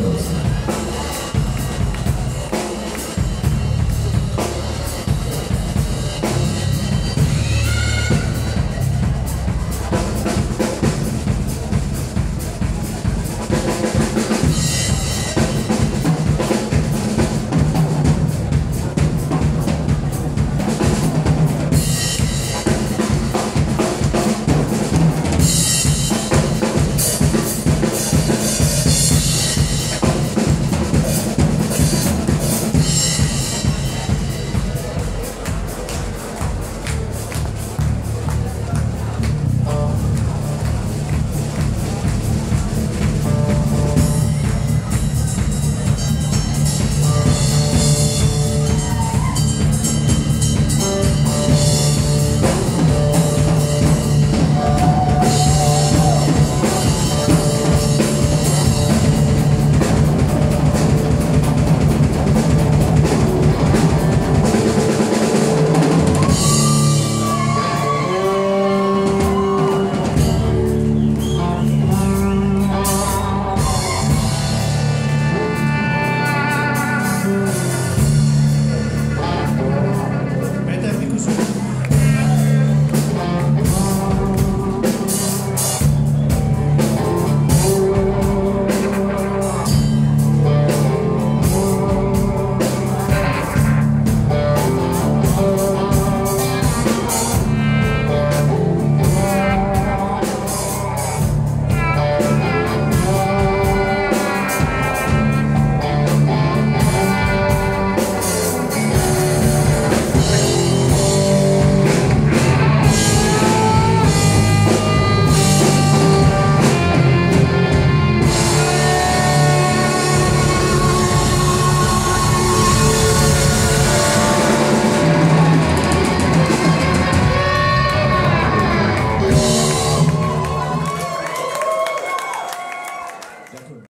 nosotros.